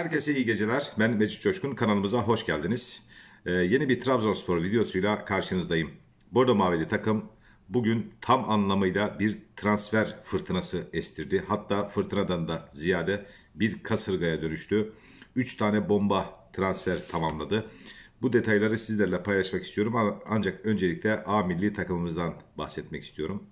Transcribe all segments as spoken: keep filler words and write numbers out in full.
Herkese iyi geceler. Ben Mete Coşkun. Kanalımıza hoş geldiniz. Ee, yeni bir Trabzonspor videosuyla karşınızdayım. Bordo Mavili takım bugün tam anlamıyla bir transfer fırtınası estirdi. Hatta fırtınadan da ziyade bir kasırgaya dönüştü. üç tane bomba transfer tamamladı. Bu detayları sizlerle paylaşmak istiyorum. Ancak öncelikle A milli takımımızdan bahsetmek istiyorum.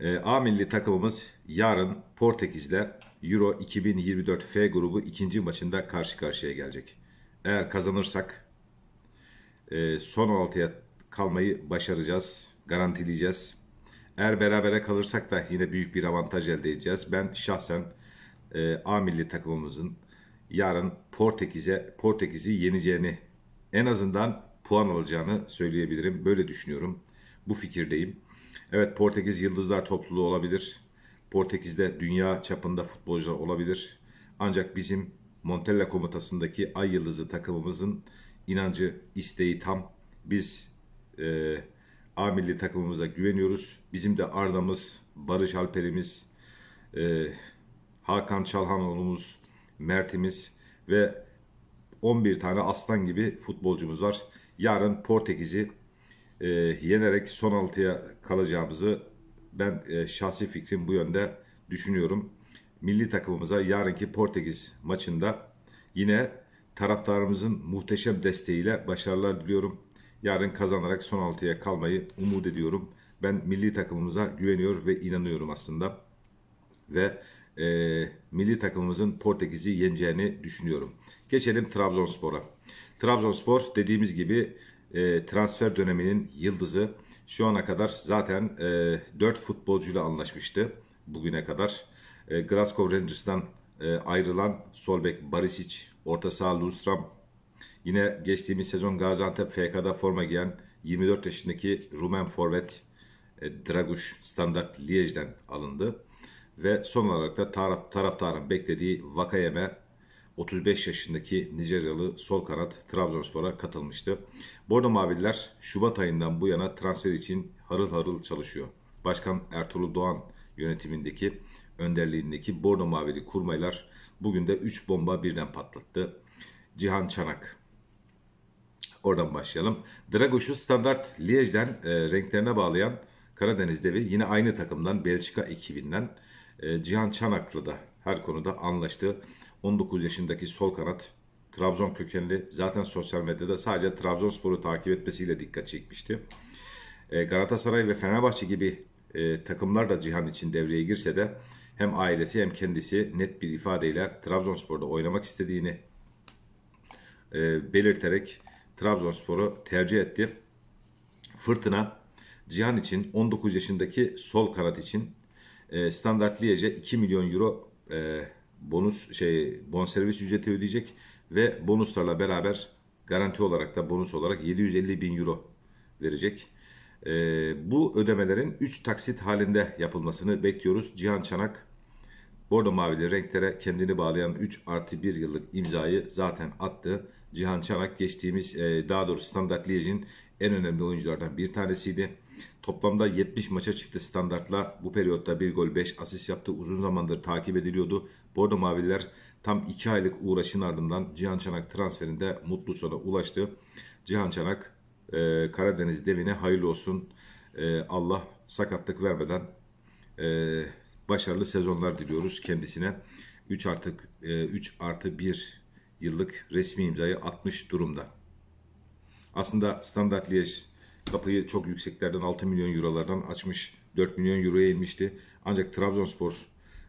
Ee, A milli takımımız yarın Portekiz'de Euro iki bin yirmi dört F grubu ikinci maçında karşı karşıya gelecek. Eğer kazanırsak son on altıya kalmayı başaracağız, garantileyeceğiz. Eğer berabere kalırsak da yine büyük bir avantaj elde edeceğiz. Ben şahsen A milli takımımızın yarın Portekiz'e Portekiz'i yeneceğini, en azından puan alacağını söyleyebilirim. Böyle düşünüyorum. Bu fikirdeyim. Evet, Portekiz Yıldızlar Topluluğu olabilir. Portekiz'de dünya çapında futbolcular olabilir. Ancak bizim Montella komutasındaki Ay Yıldızı takımımızın inancı, isteği tam. Biz e, A milli takımımıza güveniyoruz. Bizim de Arda'mız, Barış Alper'imiz, e, Hakan Çalhanoğlu'muz, Mert'imiz ve on bir tane aslan gibi futbolcumuz var. Yarın Portekiz'i e, yenerek son altıya kalacağımızı ben e, şahsi fikrim bu yönde düşünüyorum. Milli takımımıza yarınki Portekiz maçında yine taraftarımızın muhteşem desteğiyle başarılar diliyorum. Yarın kazanarak son altıya kalmayı umut ediyorum. Ben milli takımımıza güveniyor ve inanıyorum aslında. Ve e, milli takımımızın Portekiz'i yeneceğini düşünüyorum. Geçelim Trabzonspor'a. Trabzonspor dediğimiz gibi e, transfer döneminin yıldızı. Şu ana kadar zaten e, dört futbolcuyla anlaşmıştı bugüne kadar. E, Glasgow Rangers'tan e, ayrılan sol bek Barisic, orta saha Lundstram, yine geçtiğimiz sezon Gaziantep F K'da forma giyen yirmi dört yaşındaki Rumen forvet e, Draguş Standard Liège'den alındı. Ve son olarak da taraf, taraftarın beklediği Nwakaeme, otuz beş yaşındaki Nijeryalı sol kanat Trabzonspor'a katılmıştı. Bordo Maviller Şubat ayından bu yana transfer için harıl harıl çalışıyor. Başkan Ertuğrul Doğan yönetimindeki, önderliğindeki Bordo Mavili kurmaylar bugün de üç bomba birden patlattı. Cihan Çanak. Oradan başlayalım. Dragoş'u Standart Liège'den e, renklerine bağlayan Karadeniz devi yine aynı takımdan, Belçika ekibinden e, Cihan Çanak'la da her konuda anlaştı. on dokuz yaşındaki sol kanat Trabzon kökenli, zaten sosyal medyada sadece Trabzonspor'u takip etmesiyle dikkat çekmişti. E, Galatasaray ve Fenerbahçe gibi e, takımlar da Cihan için devreye girse de hem ailesi hem kendisi net bir ifadeyle Trabzonspor'da oynamak istediğini e, belirterek Trabzonspor'u tercih etti. Fırtına Cihan için, on dokuz yaşındaki sol kanat için e, Standard Liège'e iki milyon euro e, bonus şey bonservis ücreti ödeyecek ve bonuslarla beraber garanti olarak da bonus olarak yedi yüz elli bin euro verecek. E, bu ödemelerin üç taksit halinde yapılmasını bekliyoruz. Cihan Çanak Bordo Mavili renklere kendini bağlayan üç artı bir yıllık imzayı zaten attı. Cihan Çanak geçtiğimiz e, daha doğrusu Standard Liège'in en önemli oyunculardan bir tanesiydi. Toplamda yetmiş maça çıktı Standart'la. Bu periyotta bir gol beş asist yaptı. Uzun zamandır takip ediliyordu. Bordo Maviller tam iki aylık uğraşın ardından Cihan Çanak transferinde mutlu sona ulaştı. Cihan Çanak e, Karadeniz devine hayırlı olsun. E, Allah sakatlık vermeden e, başarılı sezonlar diliyoruz kendisine. üç artı bir yıllık resmi imzayı atmış durumda. Aslında Standard Liège kapıyı çok yükseklerden, altı milyon eurolardan açmış, dört milyon euroya inmişti. Ancak Trabzonspor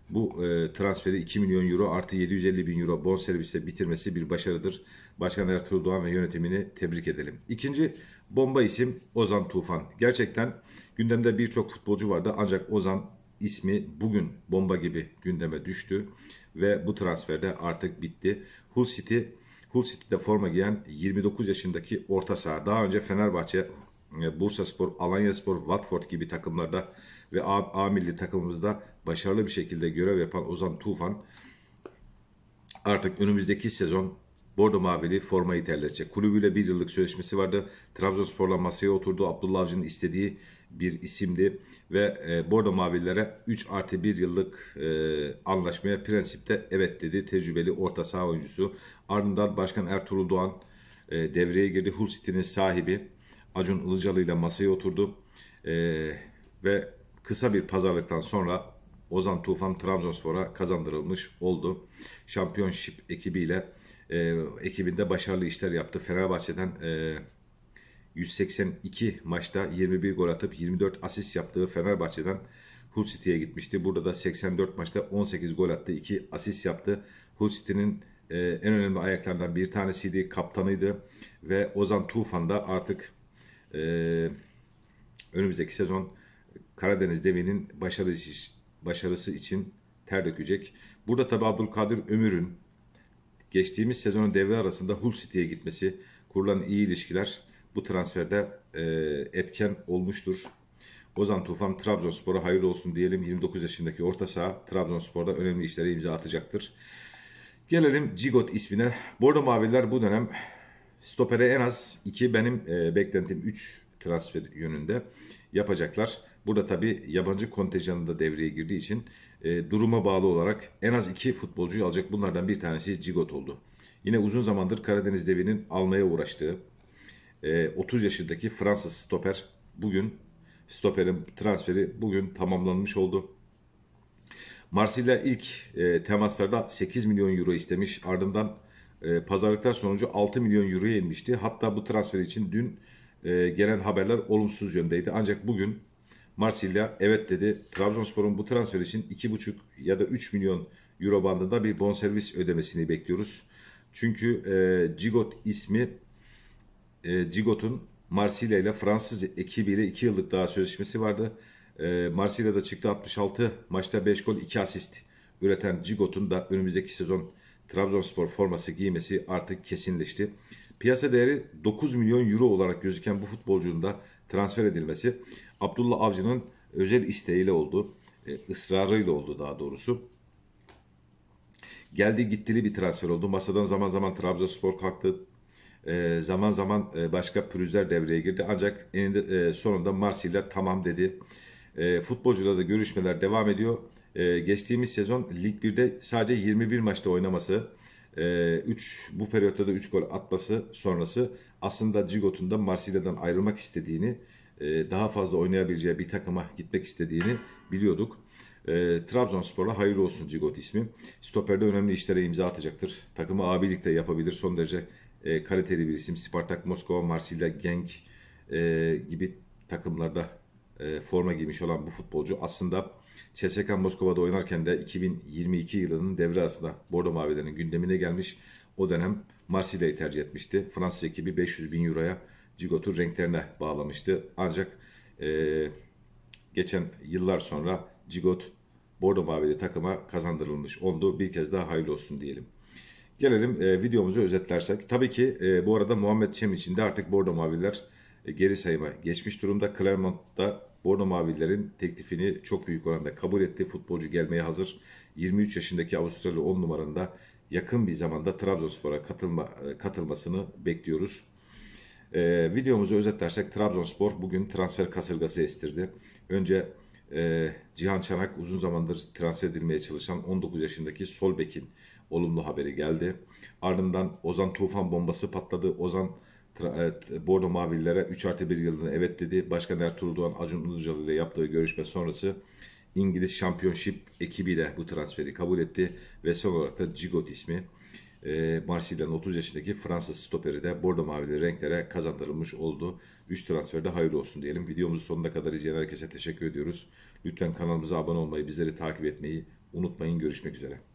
bu e, transferi iki milyon euro artı yedi yüz elli bin euro bonservisle bitirmesi bir başarıdır. Başkan Ertuğrul Doğan ve yönetimini tebrik edelim. İkinci bomba isim Ozan Tufan. Gerçekten gündemde birçok futbolcu vardı ancak Ozan ismi bugün bomba gibi gündeme düştü ve bu transferde artık bitti. Hull City, Hull City'de forma giyen yirmi dokuz yaşındaki orta saha. Daha önce Fenerbahçe, Bursaspor, Alanyaspor, Watford gibi takımlarda ve A, A milli takımımızda başarılı bir şekilde görev yapan Ozan Tufan artık önümüzdeki sezon Bordo Mavili formayı terletecek. Kulübüyle bir yıllık sözleşmesi vardı. Trabzonspor'la masaya oturdu. Abdullah Avcı'nın istediği bir isimdi. Ve e, Bordo Mavililere üç artı bir yıllık e, anlaşmaya prensipte evet dedi. Tecrübeli orta saha oyuncusu. Ardından Başkan Ertuğrul Doğan e, devreye girdi. Hull City'nin sahibi Acun Ilıcalı ile masaya oturdu. E, ve kısa bir pazarlıktan sonra Ozan Tufan Trabzonspor'a kazandırılmış oldu. Championship ekibiyle e, ekibinde başarılı işler yaptı. Fenerbahçe'den e, yüz seksen iki maçta yirmi bir gol atıp yirmi dört asist yaptığı Fenerbahçe'den Hull City'ye gitmişti. Burada da seksen dört maçta on sekiz gol attı, iki asist yaptı. Hull City'nin e, en önemli ayaklarından bir tanesiydi, kaptanıydı ve Ozan Tufan da artık e, önümüzdeki sezon Karadeniz Devi'nin başarısı başarısı için ter dökecek. Burada tabi Abdülkadir Ömür'ün geçtiğimiz sezonun devre arasında Hull City'ye gitmesi, kurulan iyi ilişkiler bu transferde e, etken olmuştur. Ozan Tufan Trabzonspor'a hayırlı olsun diyelim. yirmi dokuz yaşındaki orta saha Trabzonspor'da önemli işlere imza atacaktır. Gelelim Gigot ismine. Bordo Mavililer bu dönem stopere en az iki, benim e, beklentim üç transfer yönünde yapacaklar. Burada tabi yabancı kontenjanı da devreye girdiği için e, duruma bağlı olarak en az iki futbolcuyu alacak. Bunlardan bir tanesi Gigot oldu. Yine uzun zamandır Karadeniz Devi'nin almaya uğraştığı e, otuz yaşındaki Fransız stoper, bugün stoperin transferi bugün tamamlanmış oldu. Marsilya ilk e, temaslarda sekiz milyon euro istemiş. Ardından e, pazarlıklar sonucu altı milyon euroya inmişti. Hatta bu transfer için dün e, gelen haberler olumsuz yöndeydi. Ancak bugün Marsilya evet dedi. Trabzonspor'un bu transfer için iki buçuk ya da üç milyon euro bandında bir bonservis ödemesini bekliyoruz. Çünkü e, Gigot ismi, e, Gigot'un Marsilya ile Fransız ekibiyle iki yıllık daha sözleşmesi vardı. E, Marsilya'da çıktı altmış altı maçta beş gol iki asist üreten Gigot'un da önümüzdeki sezon Trabzonspor forması giymesi artık kesinleşti. Piyasa değeri dokuz milyon euro olarak gözüken bu futbolcunun da transfer edilmesi Abdullah Avcı'nın özel isteğiyle oldu, ısrarıyla oldu daha doğrusu. Geldi gittili bir transfer oldu. Masadan zaman zaman Trabzonspor kalktı, zaman zaman başka pürüzler devreye girdi. Ancak eninde sonunda Marsilya tamam dedi. Futbolcularla da görüşmeler devam ediyor. Geçtiğimiz sezon Lig bir'de sadece yirmi bir maçta oynaması, üç bu periyotta da üç gol atması sonrası aslında Gigot'un da Marsilya'dan ayrılmak istediğini, daha fazla oynayabileceği bir takıma gitmek istediğini biliyorduk. E, Trabzonspor'a hayırlı olsun Gigot ismi. Stoper'de önemli işlere imza atacaktır. Takımı abilik de yapabilir. Son derece e, kaliteli bir isim. Spartak Moskova, Marsilya, Genk e, gibi takımlarda e, forma giymiş olan bu futbolcu aslında C S K Moskova'da oynarken de iki bin yirmi iki yılının devre arasında Bordo Mavilerinin gündemine gelmiş. O dönem Marsilya'yı tercih etmişti. Fransız ekibi beş yüz bin euroya Gigot'u renklerine bağlamıştı. Ancak e, geçen yıllar sonra Gigot Bordo Mavili takıma kazandırılmış oldu. Bir kez daha hayırlı olsun diyelim. Gelelim e, videomuzu özetlersek. Tabii ki e, bu arada Muhammed Çem için de artık Bordo Mavililer e, geri sayıma geçmiş durumda. Clermont'ta Bordo Mavililerin teklifini çok büyük oranda kabul etti. Futbolcu gelmeye hazır. yirmi üç yaşındaki Avustralya on numarında yakın bir zamanda Trabzonspor'a katılma, katılmasını bekliyoruz. Ee, videomuzu özetlersek Trabzonspor bugün transfer kasırgası estirdi. Önce e, Cihan Çanak, uzun zamandır transfer edilmeye çalışan on dokuz yaşındaki sol bekin olumlu haberi geldi. Ardından Ozan Tufan bombası patladı. Ozan e, Bordo Mavililere üç artı bir yılını evet dedi. Başkan Ertuğrul Doğan Acun Ilıcalı ile yaptığı görüşme sonrası İngiliz Championship ekibiyle bu transferi kabul etti. Ve son olarak da Gigot ismi, Marsilya'nın otuz yaşındaki Fransız stoperi de Bordo Mavili renklere kazandırılmış oldu. üç transferde hayırlı olsun diyelim. Videomuzu sonuna kadar izleyen herkese teşekkür ediyoruz. Lütfen kanalımıza abone olmayı, bizleri takip etmeyi unutmayın. Görüşmek üzere.